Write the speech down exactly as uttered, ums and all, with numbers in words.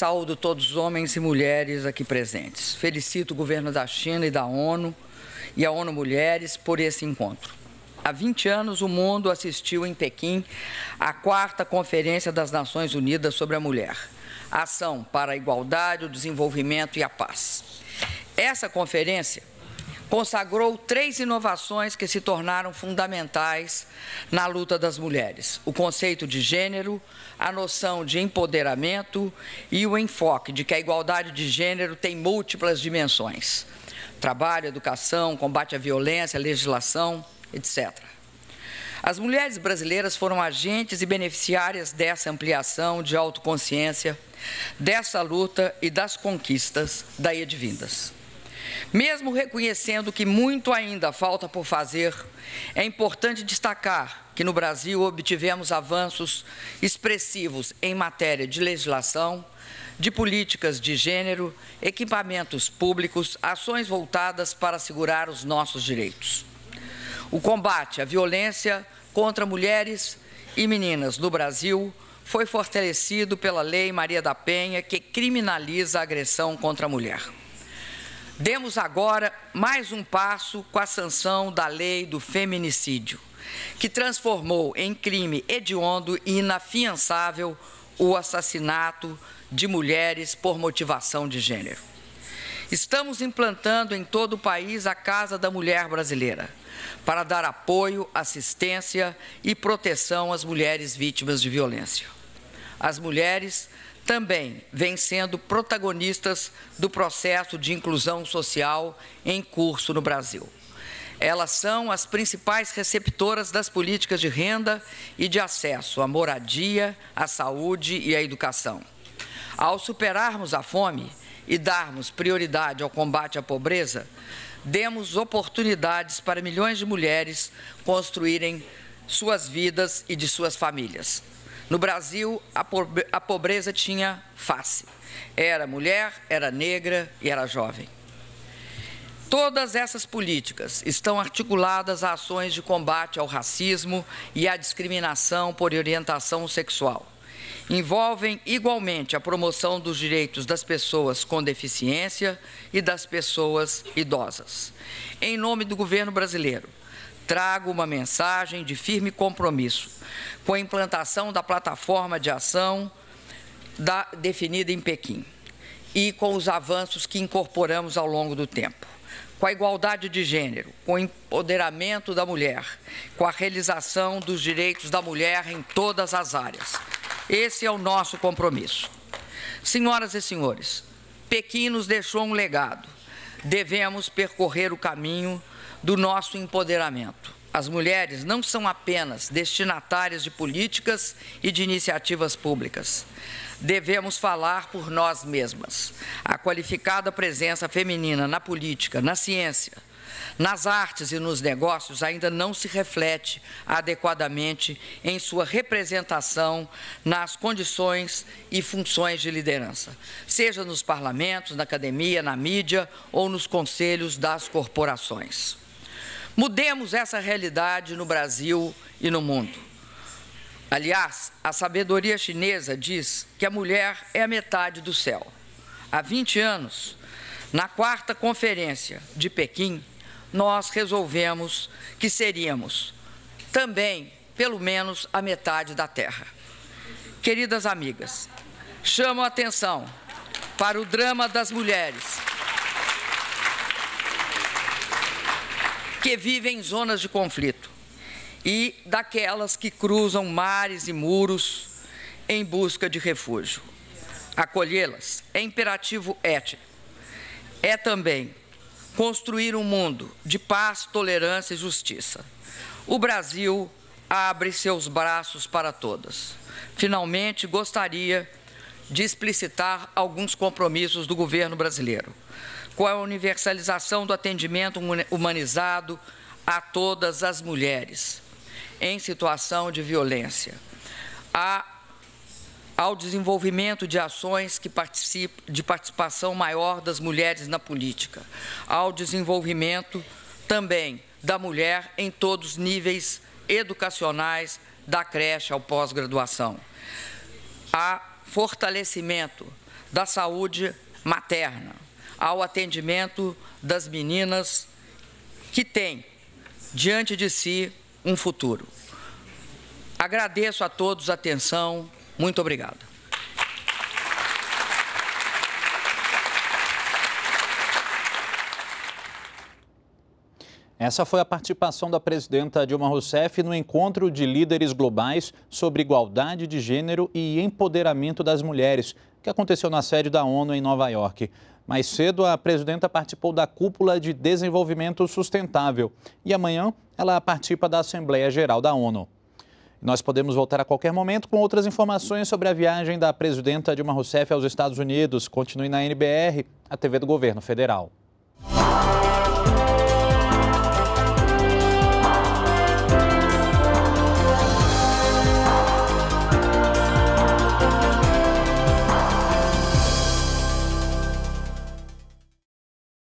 Saúdo todos os homens e mulheres aqui presentes. Felicito o governo da China e da ONU e a ONU Mulheres por esse encontro. Há vinte anos, o mundo assistiu em Pequim à quarta Conferência das Nações Unidas sobre a Mulher, a Ação para a Igualdade, o Desenvolvimento e a Paz. Essa conferência consagrou três inovações que se tornaram fundamentais na luta das mulheres: o conceito de gênero, a noção de empoderamento e o enfoque de que a igualdade de gênero tem múltiplas dimensões: trabalho, educação, combate à violência, legislação, etcétera. As mulheres brasileiras foram agentes e beneficiárias dessa ampliação de autoconsciência, dessa luta e das conquistas daí advindas. Mesmo reconhecendo que muito ainda falta por fazer, é importante destacar que no Brasil obtivemos avanços expressivos em matéria de legislação, de políticas de gênero, equipamentos públicos, ações voltadas para assegurar os nossos direitos. O combate à violência contra mulheres e meninas no Brasil foi fortalecido pela Lei Maria da Penha, que criminaliza a agressão contra a mulher. Demos agora mais um passo com a sanção da lei do feminicídio, que transformou em crime hediondo e inafiançável o assassinato de mulheres por motivação de gênero. Estamos implantando em todo o país a Casa da Mulher Brasileira, para dar apoio, assistência e proteção às mulheres vítimas de violência. As mulheres também vêm sendo protagonistas do processo de inclusão social em curso no Brasil. Elas são as principais receptoras das políticas de renda e de acesso à moradia, à saúde e à educação. Ao superarmos a fome e darmos prioridade ao combate à pobreza, demos oportunidades para milhões de mulheres construírem suas vidas e de suas famílias. No Brasil, a pobreza tinha face. Era mulher, era negra e era jovem. Todas essas políticas estão articuladas a ações de combate ao racismo e à discriminação por orientação sexual. Envolvem igualmente a promoção dos direitos das pessoas com deficiência e das pessoas idosas. Em nome do governo brasileiro, trago uma mensagem de firme compromisso com a implantação da plataforma de ação da, definida em Pequim e com os avanços que incorporamos ao longo do tempo, com a igualdade de gênero, com o empoderamento da mulher, com a realização dos direitos da mulher em todas as áreas. Esse é o nosso compromisso. Senhoras e senhores, Pequim nos deixou um legado. Devemos percorrer o caminho do nosso empoderamento. As mulheres não são apenas destinatárias de políticas e de iniciativas públicas. Devemos falar por nós mesmas. A qualificada presença feminina na política, na ciência, nas artes e nos negócios ainda não se reflete adequadamente em sua representação nas condições e funções de liderança, seja nos parlamentos, na academia, na mídia ou nos conselhos das corporações. Mudemos essa realidade no Brasil e no mundo. Aliás, a sabedoria chinesa diz que a mulher é a metade do céu. Há vinte anos, na quarta Conferência de Pequim, nós resolvemos que seríamos também, pelo menos, a metade da Terra. Queridas amigas, chamo a atenção para o drama das mulheres que vivem em zonas de conflito e daquelas que cruzam mares e muros em busca de refúgio. Acolhê-las é imperativo ético. É também construir um mundo de paz, tolerância e justiça. O Brasil abre seus braços para todas. Finalmente, gostaria de explicitar alguns compromissos do governo brasileiro, com a universalização do atendimento humanizado a todas as mulheres em situação de violência, a ao desenvolvimento de ações que participam de participação maior das mulheres na política, ao desenvolvimento também da mulher em todos os níveis educacionais, da creche ao pós-graduação, a fortalecimento da saúde materna, ao atendimento das meninas que têm diante de si um futuro. Agradeço a todos a atenção. Muito obrigado. Essa foi a participação da presidenta Dilma Rousseff no encontro de líderes globais sobre igualdade de gênero e empoderamento das mulheres, que aconteceu na sede da ONU em Nova York. Mais cedo, a presidenta participou da Cúpula de Desenvolvimento Sustentável e amanhã ela participa da Assembleia Geral da ONU. Nós podemos voltar a qualquer momento com outras informações sobre a viagem da presidenta Dilma Rousseff aos Estados Unidos. Continue na N B R, a T V do Governo Federal.